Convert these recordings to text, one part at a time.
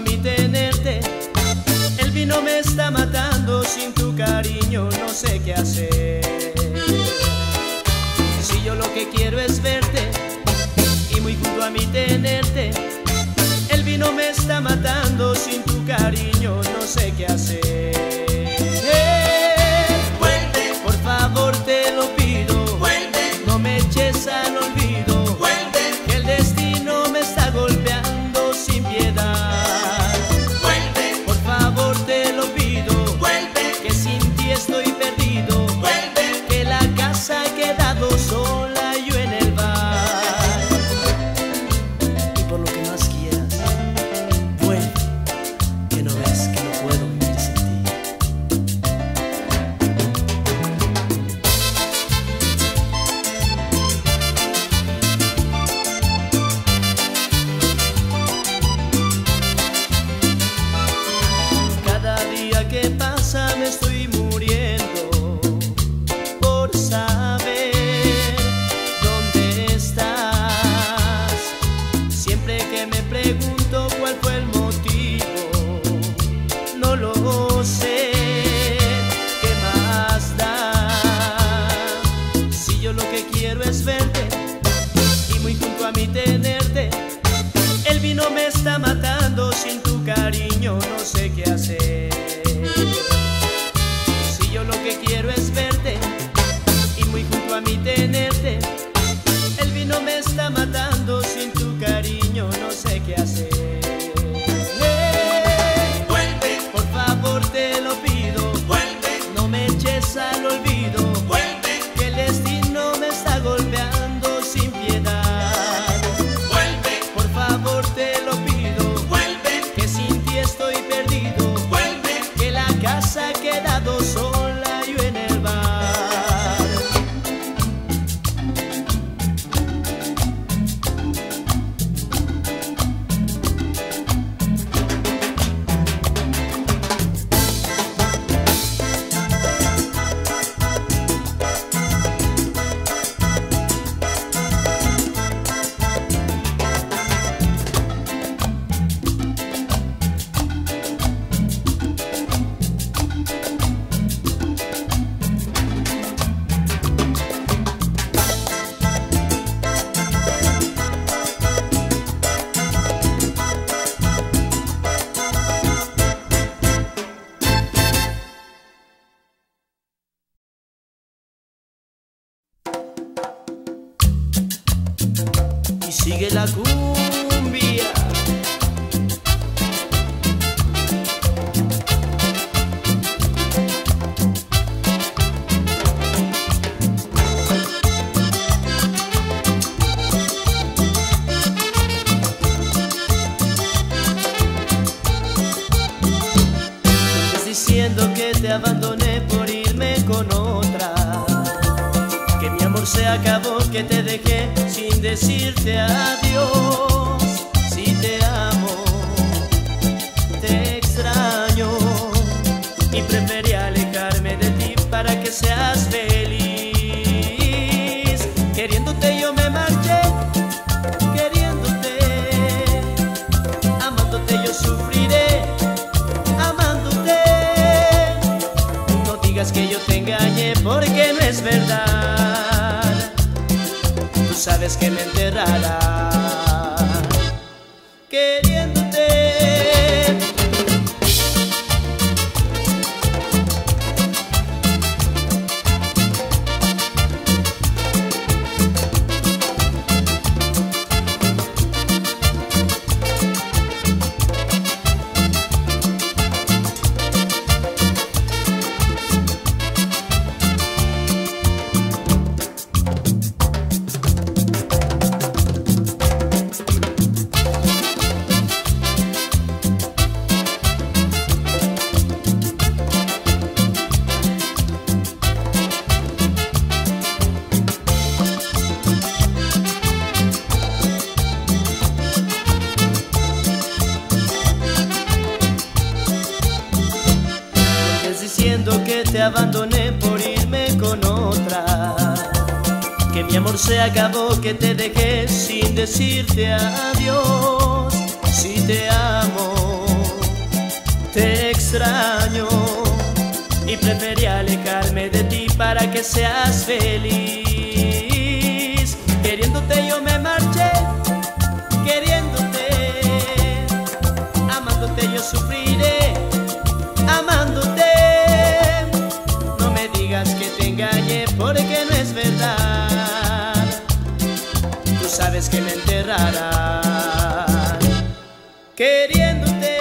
a mí tenerte. El vino me está matando, sin tu cariño no sé qué hacer. Si yo lo que quiero es verte y muy junto a mí tenerte. El vino me está matando, sin tu cariño no sé qué hacer. ¿Qué pasa? Me estoy muriendo por saber dónde estás. Siempre que me pregunto cuál fue el motivo, no lo sé. ¿Qué más da? Si yo lo que quiero es verte y muy junto a mí tenerte. El vino me está matando, sin tu cariño no sé qué hacer. Si yo lo que quiero es verte y muy junto a mí tenerte. El vino me está matando, sin tu cariño no sé qué hacer. Sigue la cumbia. Estás diciendo que te abandoné por irme con otra, que mi amor se acabó, que te dejé sin decirte adiós. Si te amo, te extraño y prefería alejarme de ti para que seas feliz. Queriéndote yo me marché, queriéndote, amándote yo sufriré, amándote. No digas que yo te engañé porque no es verdad. Sabes que me enterrará queriéndote. Te abandoné por irme con otra, que mi amor se acabó, que te dejé sin decirte adiós. Si te amo, para que seas feliz. Queriéndote yo me marché, queriéndote. Amándote yo sufriré, amándote. No me digas que te engañé porque no es verdad. Tú sabes que me enterrarán queriéndote.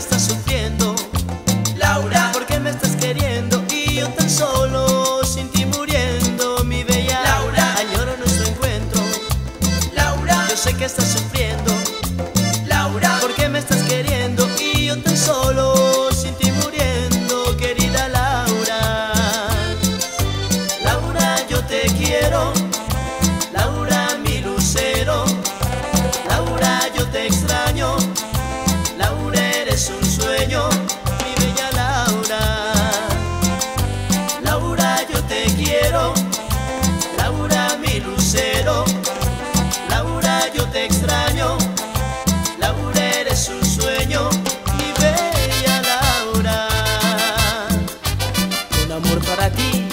estás sufriendo, Laura, ¿por qué me estás queriendo? Y yo tan solo, sin ti muriendo, mi bella Laura, añoro nuestro encuentro, Laura, yo sé que estás sufriendo, Laura, ¿por qué me estás queriendo? Y yo tan solo, sin ti muriendo, querida Laura. Laura, yo te quiero, Laura, mi lucero, Laura, yo te extraño, Laura, eres un sueño, mi bella Laura. Laura, yo te quiero, Laura, mi lucero, Laura, yo te extraño, Laura, eres un sueño, mi bella Laura. Un amor para ti,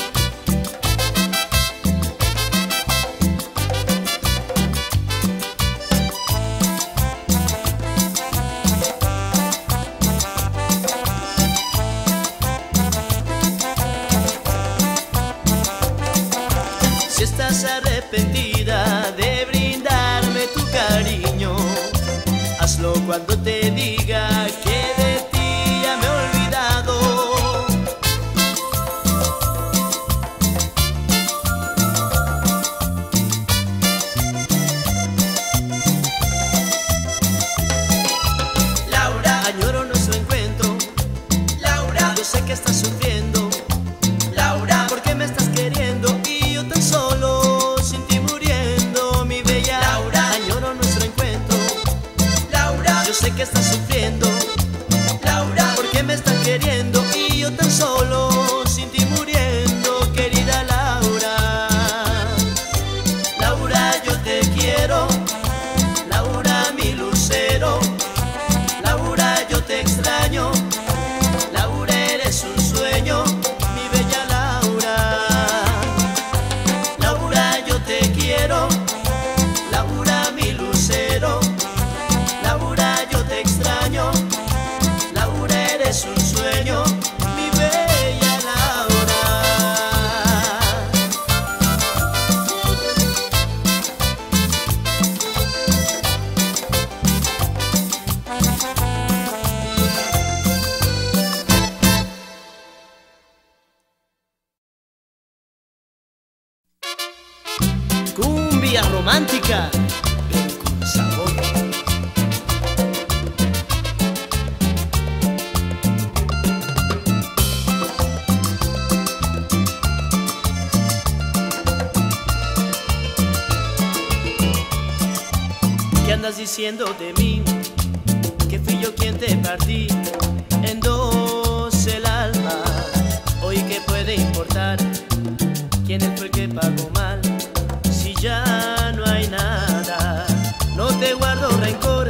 si estás arrepentida de brindarme tu cariño, hazlo cuando te diga que de ti ya me he olvidado. Laura, añoro nuestro encuentro, Laura, yo sé que estás sufriendo, Laura, ¿por qué me estás queriendo? Y yo tan solo, sin ti muriendo, mi bella Laura, añoro nuestro encuentro, Laura, yo sé que estás sufriendo, Laura, ¿por qué me estás queriendo? Y yo tan solo, sin ti muriendo, querida Laura. Laura, yo te quiero, Laura, mi lucero, Laura, yo te extraño, Laura, eres un sueño, mi bella Laura. Laura, yo te quiero, Laura, mi lucero, Laura, yo te extraño, Laura, eres un sueño, mi bella Laura. Cumbia romántica, ven con sabor. ¿Qué andas diciendo de mí? Que fui yo quien te partí en dos el alma. Hoy que puede importar quién fue el que pagó mal. Si ya no hay nada, no te guardo rencor,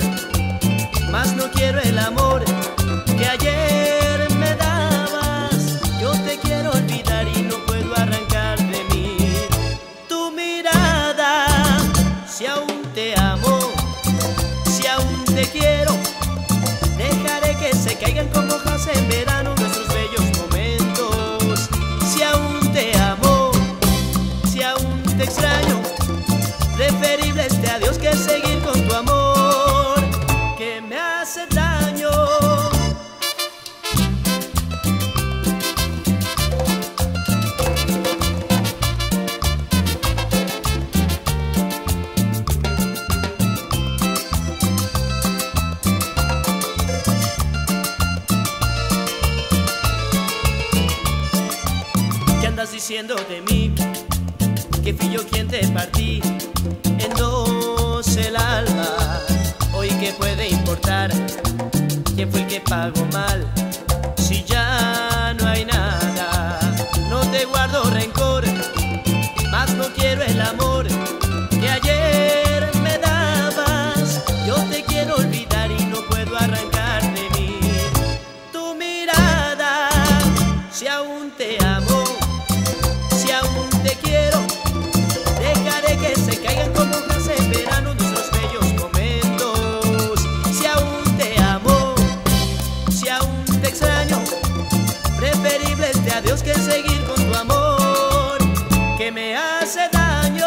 más no quiero el amor que ayer me dabas. Yo te quiero olvidar y no puedo arrancar de mí tu mirada. Si aún te amo, si aún te quiero, dejaré que se caigan como hojas en verano nuestros bellos momentos. Si aún te amo, si aún te extraño, preferible este adiós que seguir con tu amor que me hace daño. ¿Qué andas diciendo de mí? Que fui yo quien te partí en dos el alma. Hoy que puede importar quién fue el que pagó mal. Si ya no hay nada, no te guardo rencor, más no quiero el amor que ayer me dabas. Yo te quiero olvidar y no puedo arrancar de mí tu mirada. Si aún te amo, si aún te quiero, dejaré que se caigan como hojas en verano nuestros bellos momentos. Si aún te amo, si aún te extraño, preferible este adiós que seguir con tu amor que me hace daño.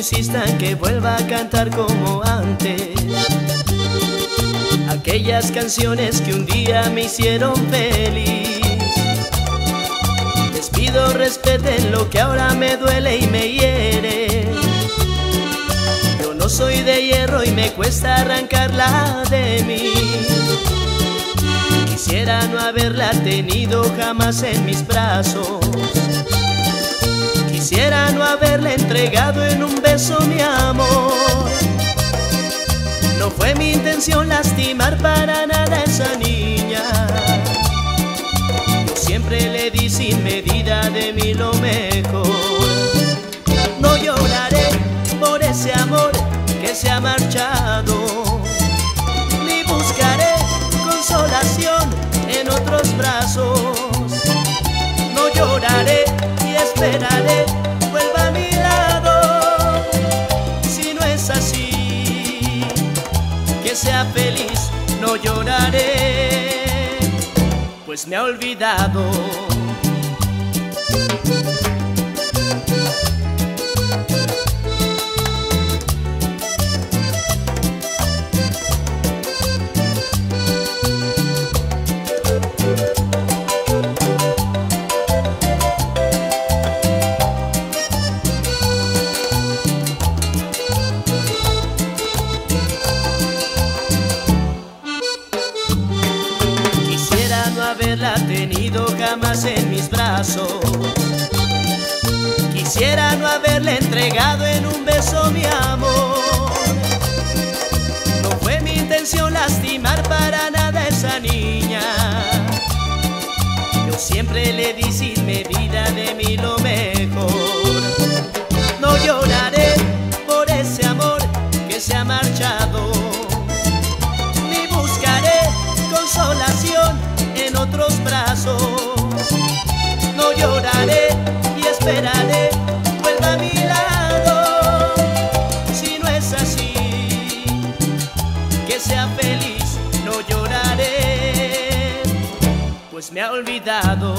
insistan que vuelva a cantar como antes aquellas canciones que un día me hicieron feliz. Les pido respeten lo que ahora me duele y me hiere. Yo no soy de hierro y me cuesta arrancarla de mí. Quisiera no haberla tenido jamás en mis brazos. Quisiera no haberle entregado en un beso mi amor. No fue mi intención lastimar para nada a esa niña. Yo siempre le di sin medida de mí lo mejor. No lloraré por ese amor que se ha marchado, ni buscaré consolación en otros brazos. No lloraré y esperaré vuelva a mi lado. Si no es así, que sea feliz, no lloraré, pues me ha olvidado. Haberla tenido jamás en mis brazos. Quisiera no haberle entregado en un beso mi amor. No fue mi intención lastimar para nada a esa niña. Yo siempre le di sin medida de mí lo mejor. No lloraré por ese amor que se ha marchado, ni buscaré consolación en otros brazos. No lloraré y esperaré vuelva a mi lado. Si no es así, que sea feliz, no lloraré, pues me ha olvidado.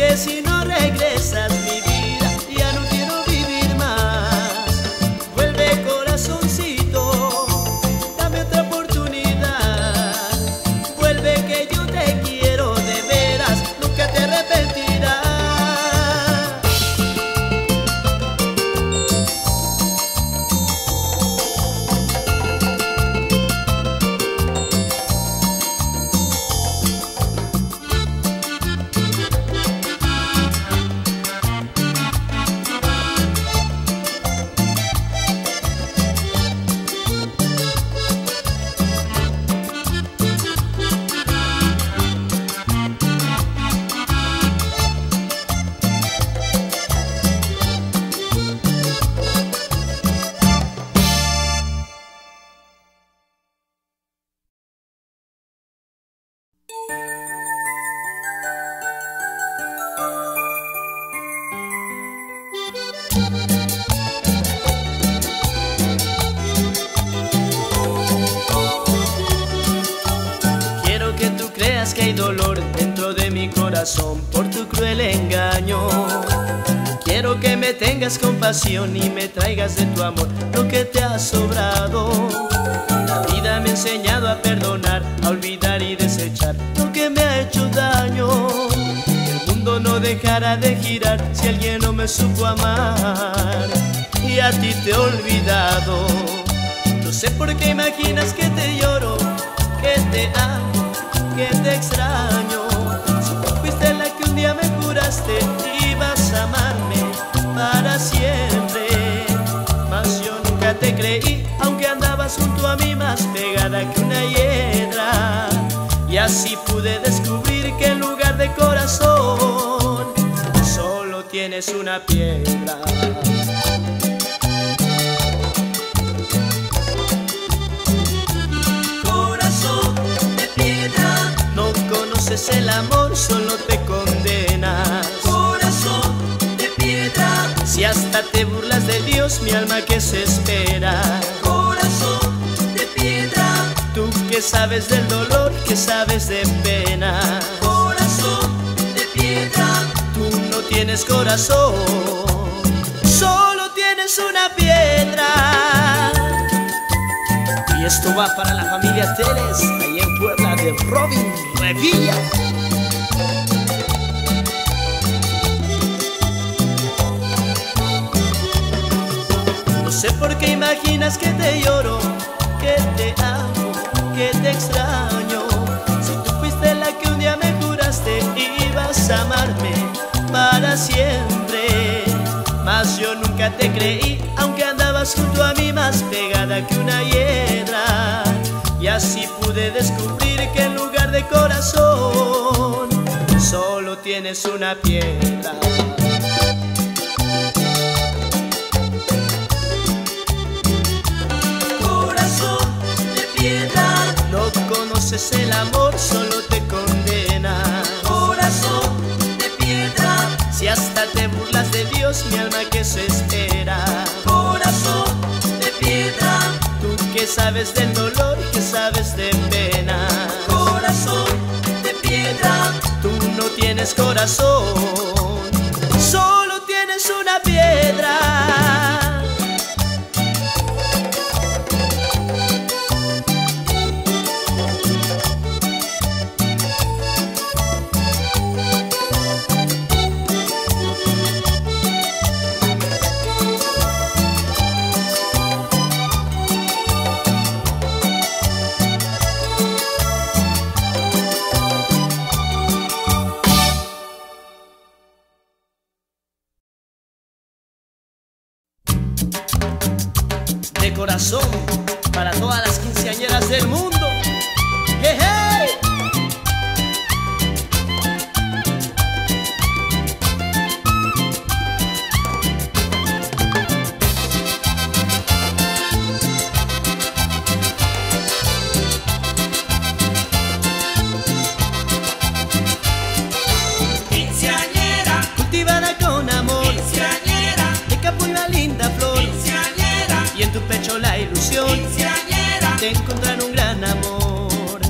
que si no regresas mi vida ya no quiero vivir más. Vuelve, corazoncito, dame otra oportunidad. Vuelve que yo te quiero de veras, nunca te por tu cruel engaño. Quiero que me tengas compasión y me traigas de tu amor lo que te ha sobrado. La vida me ha enseñado a perdonar, a olvidar y desechar lo que me ha hecho daño. El mundo no dejará de girar si alguien no me supo amar. Y a ti te he olvidado. No sé por qué imaginas que te lloro, que te amo, que te extraño. Me curaste y vas a amarme para siempre. Mas yo nunca te creí, aunque andabas junto a mí más pegada que una hiedra. Y así pude descubrir que en lugar de corazón solo tienes una piedra. Corazón de piedra, no conoces el amor, solo te condenas. Corazón de piedra, si hasta te burlas de Dios, mi alma que se espera. Corazón de piedra, tú que sabes del dolor, que sabes de pena. Corazón de piedra, tú no tienes corazón, solo tienes una piedra. Y esto va para la familia Teles, ahí en Puebla, de Robin Revilla. No sé por qué imaginas que te lloro, que te amo, que te extraño. Si tú fuiste la que un día me juraste ibas a amarme para siempre. Mas yo nunca te creí, aunque andabas junto a mí más pegada que una hiedra. Y así pude descubrir que en lugar de corazón solo tienes una piedra. Es el amor, solo te condena. Corazón de piedra, si hasta te burlas de Dios, mi alma que se espera. Corazón de piedra, tú que sabes del dolor, que sabes de pena. Corazón de piedra, tú no tienes corazón, solo tienes una piedra. Corazón para todas las quinceañeras del mundo. ¡Hey, hey! Quinceañera, cultivada con amor. Quinceañera, de campo y una linda flor. Y en tu pecho la ilusión de encontrar un gran amor.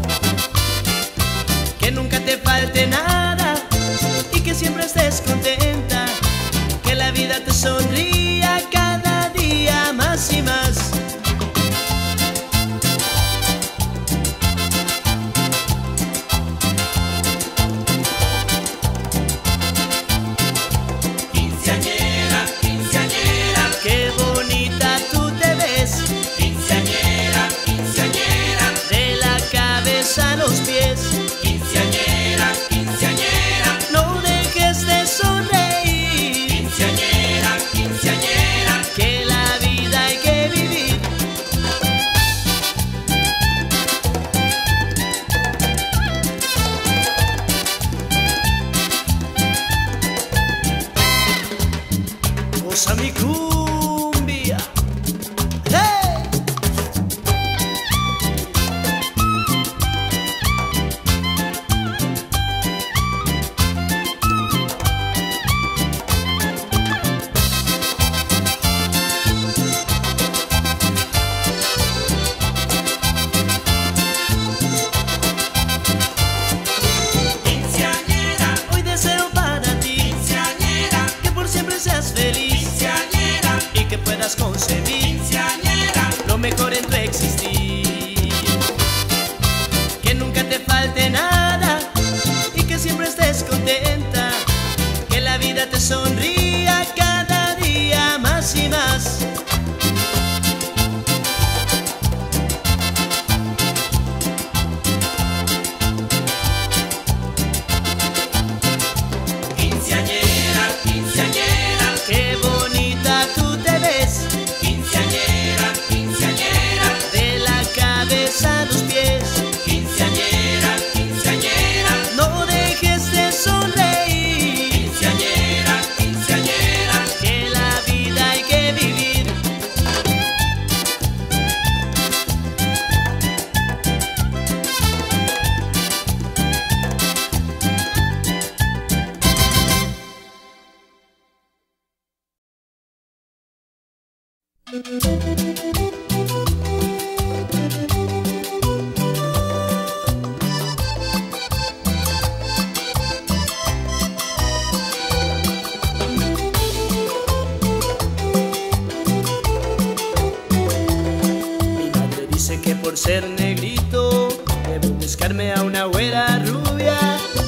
Que por ser negrito debo buscarme a una güera rubia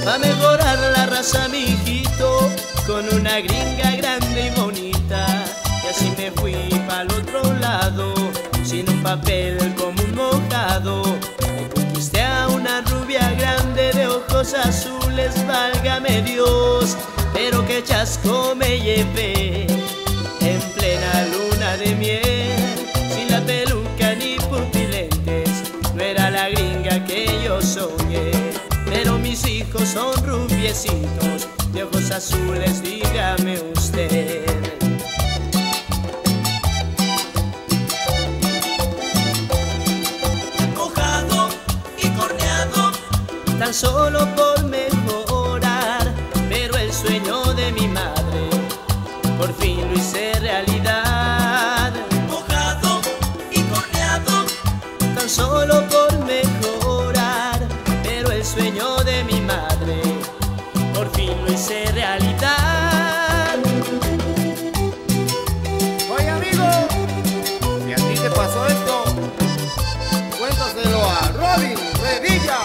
pa' mejorar la raza, mijito, con una gringa grande y bonita. Y así me fui pa'l otro lado, sin un papel como un mojado. Me conquisté a una rubia grande de ojos azules, válgame Dios, pero qué chasco me llevé en plena luna de miel. Sin la peluca ni la gringa que yo soñé, pero mis hijos son rubiecitos de ojos azules, dígame usted. Mojado y corneado, tan solo por mejorar, pero el sueño de mi madre por fin lo hice realidad. Mojado y corneado, tan solo por sueño de mi madre, por fin lo hice realidad. Oye amigo, si a ti te pasó esto, cuéntaselo a Robin Revilla.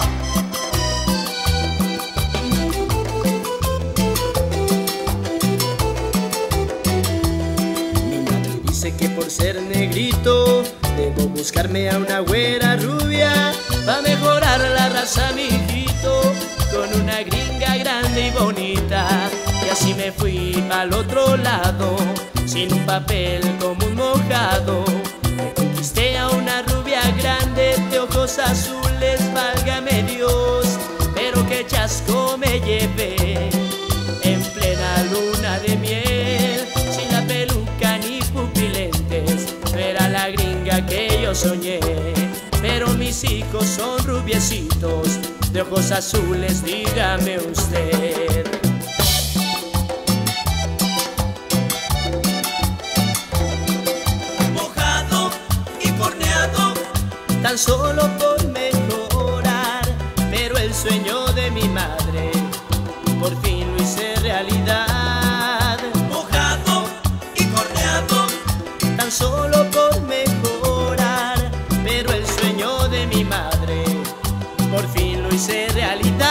Mi madre dice que por ser negrito debo buscarme a una güera rubia pa' mejorar la raza, mijito, con una gringa grande y bonita. Y así me fui pa'l otro lado, sin un papel como un mojado. Me conquisté a una rubia grande de ojos azules, válgame Dios, pero qué chasco me llevé en plena luna de miel. Sin la peluca ni pupilentes, no era la gringa que yo soñé, pero mis hijos son rubiecitos de ojos azules, dígame usted. Mojado y corneado, tan solo por mejorar, pero el sueño de mi madre por fin lo hice realidad. Mojado y corneado, tan solo por mejorar, pero el sueño de mi madre por fin lo hice realidad.